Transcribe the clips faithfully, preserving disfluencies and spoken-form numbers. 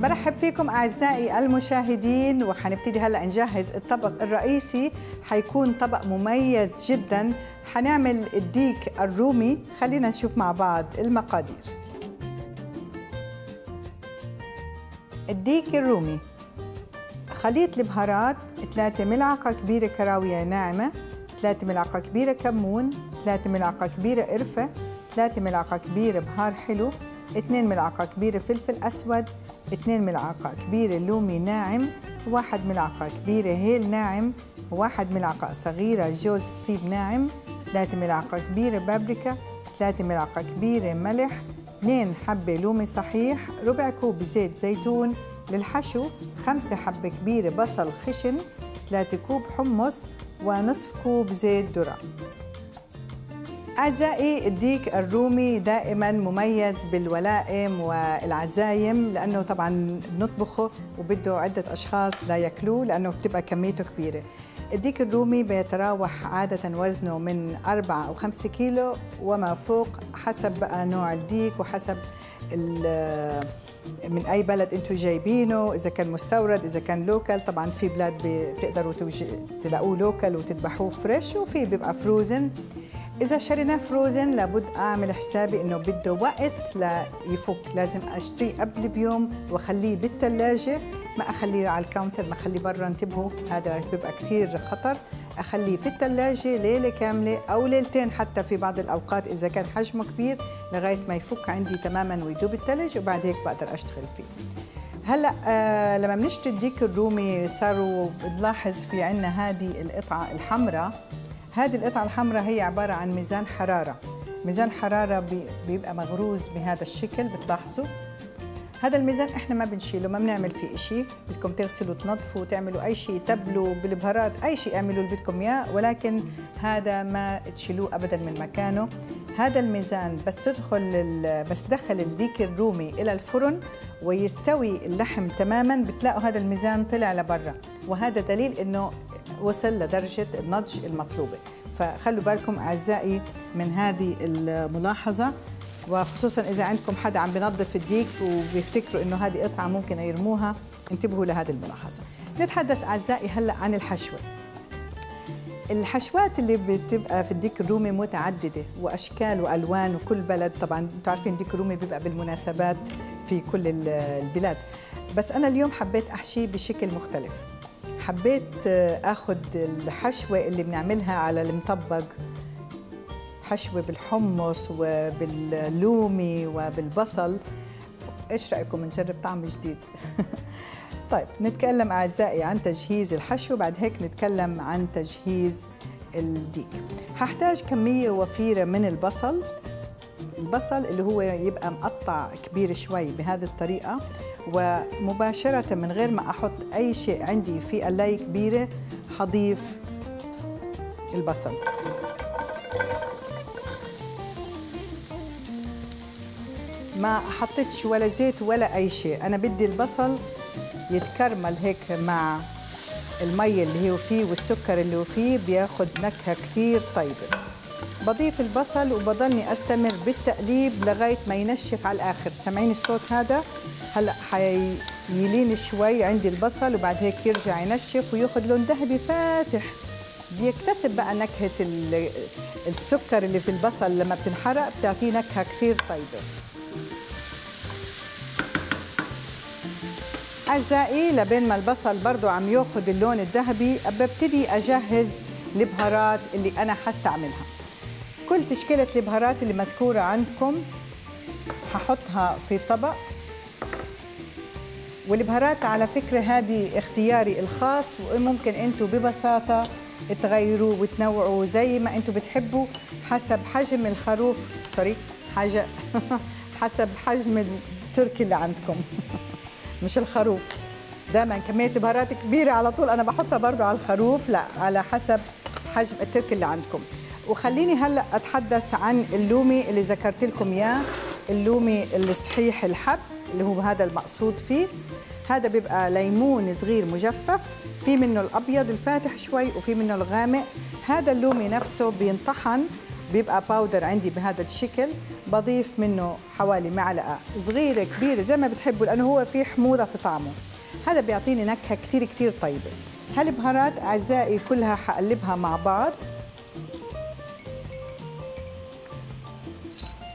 برحب فيكم أعزائي المشاهدين، وحنبتدي هلأ نجهز الطبق الرئيسي. حيكون طبق مميز جدا، حنعمل الديك الرومي. خلينا نشوف مع بعض المقادير. الديك الرومي، خليط البهارات ثلاثة ملعقة كبيرة كراوية ناعمة، ثلاثة ملعقة كبيرة كمون، ثلاثة ملعقة كبيرة قرفة، ثلاثة ملعقة كبيرة بهار حلو، اثنين ملعقة كبيرة فلفل أسود، اثنين ملعقة كبيرة لومي ناعم، واحد ملعقة كبيرة هيل ناعم، واحد ملعقة صغيرة جوز الطيب ناعم، ثلاثة ملعقة كبيرة بابريكا، ثلاثة ملعقة كبيرة ملح، اثنين حبة لومي صحيح، ربع كوب زيت زيتون للحشو، خمسة حبة كبيرة بصل خشن، ثلاثة كوب حمص، ونصف كوب زيت ذرة. أعزائي، الديك الرومي دائما مميز بالولائم والعزايم، لأنه طبعا بنطبخه وبده عدة أشخاص لا يأكلوه لأنه بتبقى كميته كبيرة. الديك الرومي بيتراوح عادة وزنه من أربعة أو خمسة كيلو وما فوق، حسب بقى نوع الديك وحسب من أي بلد أنتوا جايبينه، إذا كان مستورد إذا كان لوكال. طبعا في بلاد بتقدروا تلاقوه لوكال وتذبحوه فريش، وفي بيبقى فروزن. إذا شريناه فروزن لابد أعمل حسابي إنه بده وقت ليفك، لازم أشتريه قبل بيوم وأخليه بالثلاجة، ما أخليه على الكاونتر، ما أخليه برا، انتبهوا هذا بيبقى كتير خطر. أخليه في الثلاجة ليلة كاملة أو ليلتين حتى في بعض الأوقات إذا كان حجمه كبير، لغاية ما يفك عندي تماماً ويدوب الثلج، وبعد هيك بقدر أشتغل فيه. هلأ آه لما بنشتري الديك الرومي صاروا بنلاحظ في عنا هذه القطعة الحمراء. هذه القطعة الحمراء هي عبارة عن ميزان حرارة، ميزان حرارة بيبقى مغروز بهذا الشكل، بتلاحظوا هذا الميزان احنا ما بنشيله، ما بنعمل فيه إشي. بدكم تغسلوا تنظفوا تعملوا أي شيء، تبلوا بالبهارات، أي شيء اعملوا اللي بدكم إياه، ولكن هذا ما تشيلوه أبدا من مكانه. هذا الميزان بس تدخل بس دخل الديك الرومي إلى الفرن ويستوي اللحم تماما، بتلاقوا هذا الميزان طلع لبرا، وهذا دليل إنه وصل لدرجة النضج المطلوبة. فخلوا بالكم أعزائي من هذه الملاحظة، وخصوصا إذا عندكم حدا عم بنظف الديك وبيفتكروا إنه هذه قطعة ممكن يرموها، انتبهوا لهذه الملاحظة. نتحدث أعزائي هلأ عن الحشوة. الحشوات اللي بتبقى في الديك الرومي متعددة وأشكال وألوان، وكل بلد طبعا انتوا عارفين الديك الرومي بيبقى بالمناسبات في كل البلاد، بس أنا اليوم حبيت أحشيه بشكل مختلف. حبيت اخذ الحشوه اللي بنعملها على المطبق، حشوه بالحمص وباللومي وبالبصل. ايش رايكم نجرب طعم جديد؟ طيب، نتكلم اعزائي عن تجهيز الحشوه، بعد هيك نتكلم عن تجهيز الديك. هحتاج كميه وفيره من البصل، البصل اللي هو يبقى مقطع كبير شوي بهذه الطريقه، ومباشرة من غير ما أحط أي شيء عندي في قلاية كبيرة حضيف البصل. ما حطيتش ولا زيت ولا أي شيء، أنا بدي البصل يتكرمل هيك مع المي اللي هو فيه والسكر اللي هو فيه، بياخد نكهة كتير طيبة. بضيف البصل وبضلني أستمر بالتقليب لغاية ما ينشف على الآخر. سمعين الصوت هذا؟ هلأ حيلين شوي عندي البصل، وبعد هيك يرجع ينشف وياخد لون ذهبي فاتح، بيكتسب بقى نكهة السكر اللي في البصل لما بتنحرق، بتعطيه نكهة كتير طيبة. أعزائي، لبين ما البصل برضو عم ياخد اللون الذهبي، ببتدي أجهز البهارات اللي أنا حستعملها. كل تشكيلة البهارات اللي مذكورة عندكم هحطها في طبق. والبهارات على فكرة هذه اختياري الخاص، وممكن انتوا ببساطة تغيروا وتنوعوا زي ما انتوا بتحبوا، حسب حجم الخروف سوري حاجة حسب حجم التركي اللي عندكم مش الخروف. دايما كمية البهارات كبيرة على طول انا بحطها برضو على الخروف، لا، على حسب حجم التركي اللي عندكم. وخليني هلا اتحدث عن اللومي اللي ذكرت لكم اياه، اللومي الصحيح الحب اللي هو هذا المقصود فيه. هذا بيبقى ليمون صغير مجفف، في منه الابيض الفاتح شوي وفي منه الغامق. هذا اللومي نفسه بينطحن، بيبقى باودر عندي بهذا الشكل، بضيف منه حوالي معلقه صغيره كبيره زي ما بتحبوا، لانه هو في حموضه في طعمه، هذا بيعطيني نكهه كثير كثير طيبه. هالبهارات اعزائي كلها حقلبها مع بعض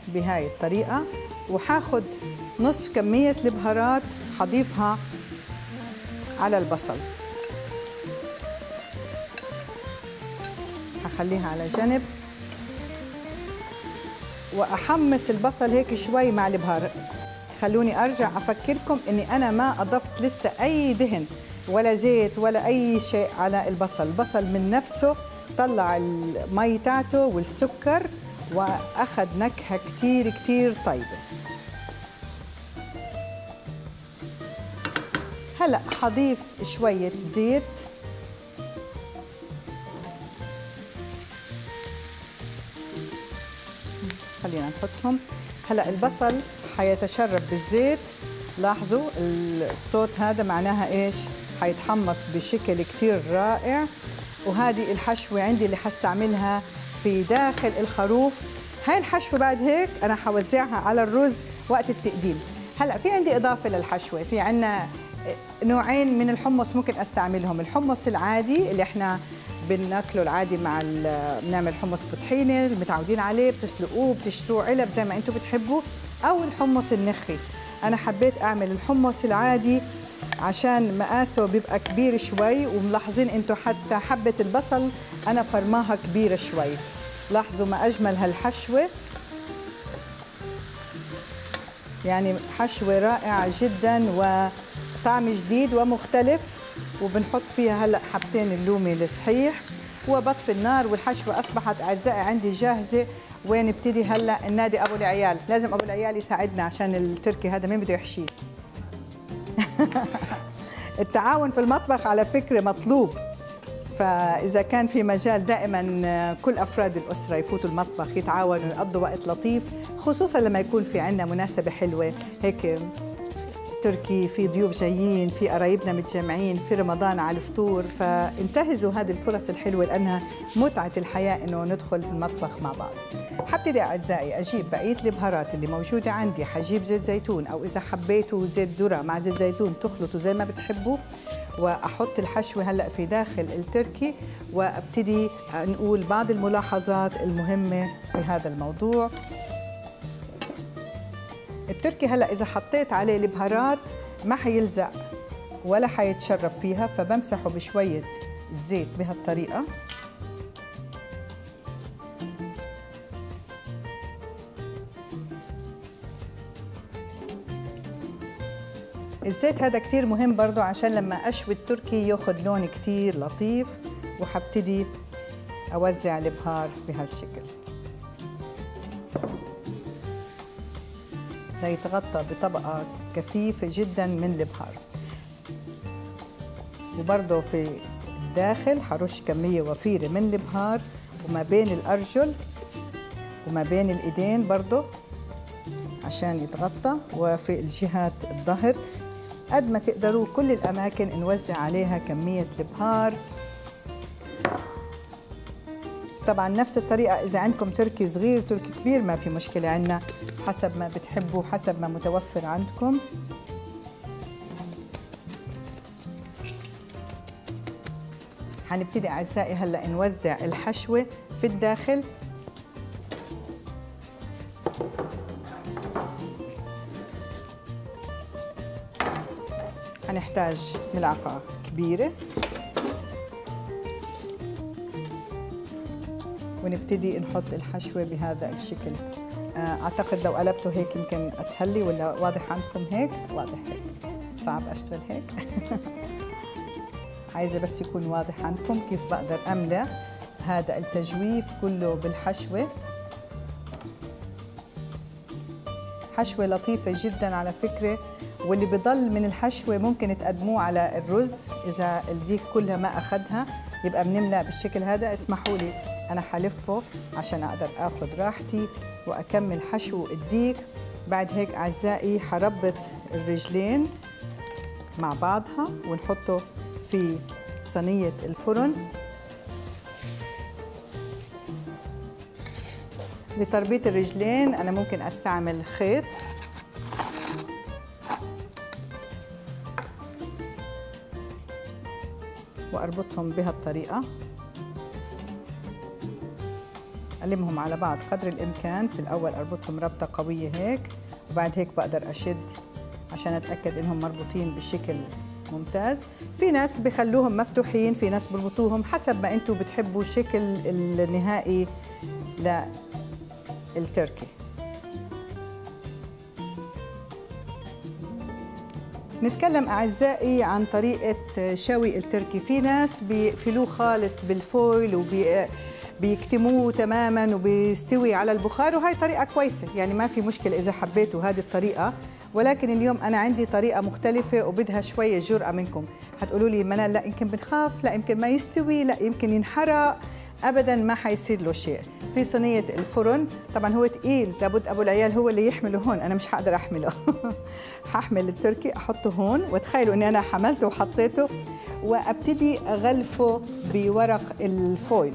بهاي الطريقه، وحاخد نصف كميه البهارات حضيفها على البصل، هخليها على جنب واحمس البصل هيك شوي مع البهار. خلوني ارجع افكركم اني انا ما اضفت لسه اي دهن ولا زيت ولا اي شيء على البصل، البصل من نفسه طلع المي تاعته والسكر واخذ نكهه كتير كتير طيبه. هلا حضيف شويه زيت خلينا نحطهم. هلا البصل حيتشرب بالزيت، لاحظوا الصوت هذا معناها ايش؟ حيتحمص بشكل كتير رائع. وهذه الحشوه عندي اللي حستعملها في داخل الخروف، هاي الحشوه بعد هيك انا حوزعها على الرز وقت التقديم. هلا في عندي اضافه للحشوه، في عندنا نوعين من الحمص ممكن استعملهم، الحمص العادي اللي احنا بناكله العادي مع بنعمل حمص بطحينه متعودين عليه، بتسلقوه بتشتروه علب زي ما انتم بتحبوا، او الحمص النخي. انا حبيت اعمل الحمص العادي عشان مقاسه بيبقى كبير شوي، وملاحظين انتم حتى حبه البصل انا فرماها كبيره شوي. لاحظوا ما اجمل هالحشوه، يعني حشوه رائعه جدا وطعم جديد ومختلف. وبنحط فيها هلا حبتين اللومي الصحيح وبطفي النار، والحشوه اصبحت اعزائي عندي جاهزه. وين نبتدي هلا؟ النادي ابو العيال، لازم ابو العيال يساعدنا عشان التركي هذا مين بده يحشيه. التعاون في المطبخ على فكره مطلوب، فاذا كان في مجال دائما كل افراد الاسره يفوتوا المطبخ يتعاونوا يقضوا وقت لطيف، خصوصا لما يكون في عندنا مناسبه حلوه هيك تركي، في ضيوف جايين، في قرايبنا متجمعين، في رمضان على الفطور، فانتهزوا هذه الفرص الحلوه لانها متعه الحياه انه ندخل في المطبخ مع بعض. حبتدي اعزائي اجيب بقيه البهارات اللي موجوده عندي، حجيب زيت زيتون او اذا حبيتوا زيت ذره مع زيت زيتون تخلطوا زي ما بتحبوا، واحط الحشوه هلا في داخل التركي وابتدي نقول بعض الملاحظات المهمه في هذا الموضوع. التركي هلا إذا حطيت عليه البهارات ما حيلزق ولا حيتشرب فيها، فبمسحه بشوية زيت بهالطريقة. الزيت هذا كتير مهم برضو عشان لما أشوي التركي ياخد لون كتير لطيف، وحبتدي أوزع البهار بهالشكل ليتغطى بطبقة كثيفة جدا من البهار. وبرضه في الداخل حرش كمية وفيرة من البهار وما بين الأرجل وما بين الإيدين برضه عشان يتغطى، وفي الجهات الظهر قد ما تقدروا كل الأماكن نوزع عليها كمية البهار. طبعا نفس الطريقة إذا عندكم تركي صغير تركي كبير ما في مشكلة، عندنا حسب ما بتحبوا حسب ما متوفر عندكم. هنبتدي أعزائي هلأ نوزع الحشوة في الداخل، هنحتاج ملعقة كبيرة ونبتدي نحط الحشوة بهذا الشكل. أعتقد لو قلبته هيك يمكن أسهل لي، ولا واضح عندكم هيك؟ واضح هيك صعب أشتغل هيك. عايزة بس يكون واضح عندكم كيف بقدر أملأ هذا التجويف كله بالحشوة. حشوة لطيفة جدا على فكرة، واللي بضل من الحشوة ممكن تقدموه على الرز إذا الديك كلها ما أخذها، يبقى بنملأ بالشكل هذا. اسمحوا لي أنا حلفه عشان أقدر آخد راحتي وأكمل حشو الديك. بعد هيك أعزائي حربط الرجلين مع بعضها ونحطه في صينية الفرن لتربيط الرجلين أنا ممكن أستعمل خيط وأربطهم بهالطريقة، ألمهم على بعض قدر الإمكان. في الأول أربطهم ربطة قوية هيك، وبعد هيك بقدر أشد عشان أتأكد إنهم مربوطين بشكل ممتاز. في ناس بخلوهم مفتوحين، في ناس بربطوهم حسب ما أنتوا بتحبوا شكل النهائي للتركي. نتكلم أعزائي عن طريقة شوي التركي. في ناس بيقفلوه خالص بالفويل وبيكتموه تماما وبيستوي على البخار، وهي طريقة كويسة يعني ما في مشكلة إذا حبيتوا هذه الطريقة، ولكن اليوم أنا عندي طريقة مختلفة وبدها شوية جرأة منكم. هتقولوا لي منال لا يمكن بنخاف، لا يمكن ما يستوي، لا يمكن ينحرق. أبدا ما حيصير له شيء. في صينية الفرن طبعا هو تقيل، لابد أبو العيال هو اللي يحمله هون، أنا مش هقدر أحمله. هحمل التركي أحطه هون، وتخيلوا إني أنا حملته وحطيته، وأبتدي أغلفه بورق الفويل.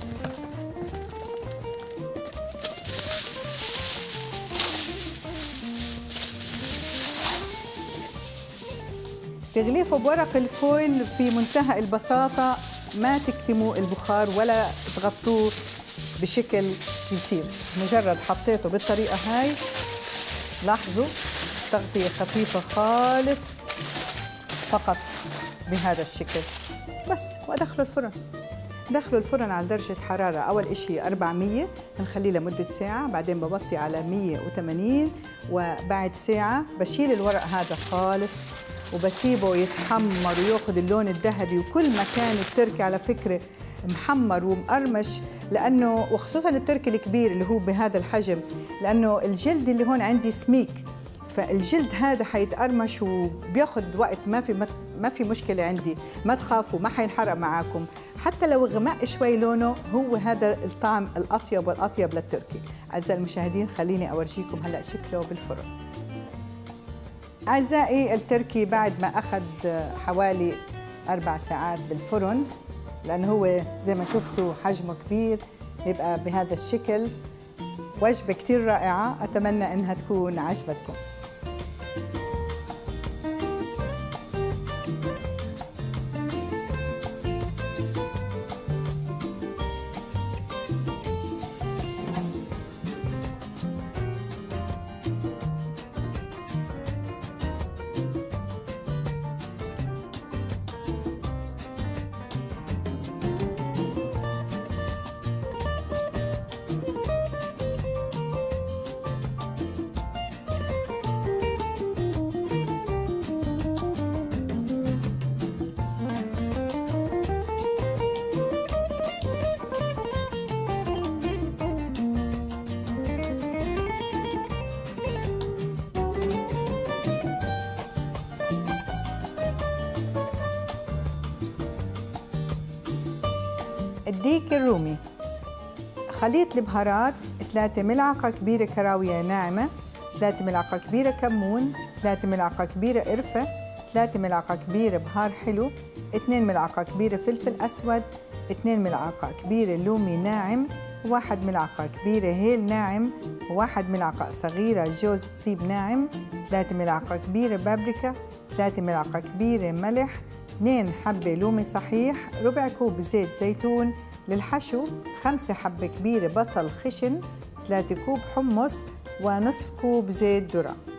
تغليفه بورق الفويل في منتهى البساطة، ما تكتموا البخار ولا تغطوه بشكل كتير، مجرد حطيته بالطريقة هاي. لاحظوا تغطية خفيفة خالص فقط بهذا الشكل بس، وأدخله الفرن. دخله الفرن على درجة حرارة أول إشي أربعمية، بنخليه لمدة ساعة، بعدين ببطي على مية وثمانين، وبعد ساعة بشيل الورق هذا خالص وبسيبه يتحمر وياخذ اللون الذهبي. وكل ما كان التركي على فكره محمر ومقرمش، لانه وخصوصا التركي الكبير اللي هو بهذا الحجم، لانه الجلد اللي هون عندي سميك، فالجلد هذا حيتقرمش وبياخذ وقت. ما في ما في مشكله عندي، ما تخافوا ما حينحرق معاكم. حتى لو غمق شوي لونه، هو هذا الطعم الاطيب والاطيب للتركي. اعزائي المشاهدين خليني اورجيكم هلا شكله بالفرن. أعزائي التركي بعد ما أخذ حوالي أربع ساعات بالفرن، لأنه هو زي ما شفتوا حجمه كبير، يبقى بهذا الشكل. وجبة كتير رائعة، أتمنى إنها تكون عجبتكم. الديك الرومي، خليط البهارات ثلاثة ملعقة كبيرة كراوية ناعمة، ثلاثة ملعقة كبيرة كمون، ثلاثة ملعقة كبيرة قرفة، ثلاثة ملعقة كبيرة بهار حلو، اثنين ملعقة كبيرة فلفل أسود، اثنين ملعقة كبيرة لومي ناعم، واحد ملعقة كبيرة هيل ناعم، واحد ملعقة صغيرة جوز الطيب ناعم، ثلاثة ملعقة كبيرة بابريكا، ثلاثة ملعقة كبيرة ملح، اثنين حبة لومي صحيح، ربع كوب زيت زيتون للحشو، خمسة حبة كبيرة بصل خشن، ثلاثة كوب حمص، ونصف كوب زيت ذرة.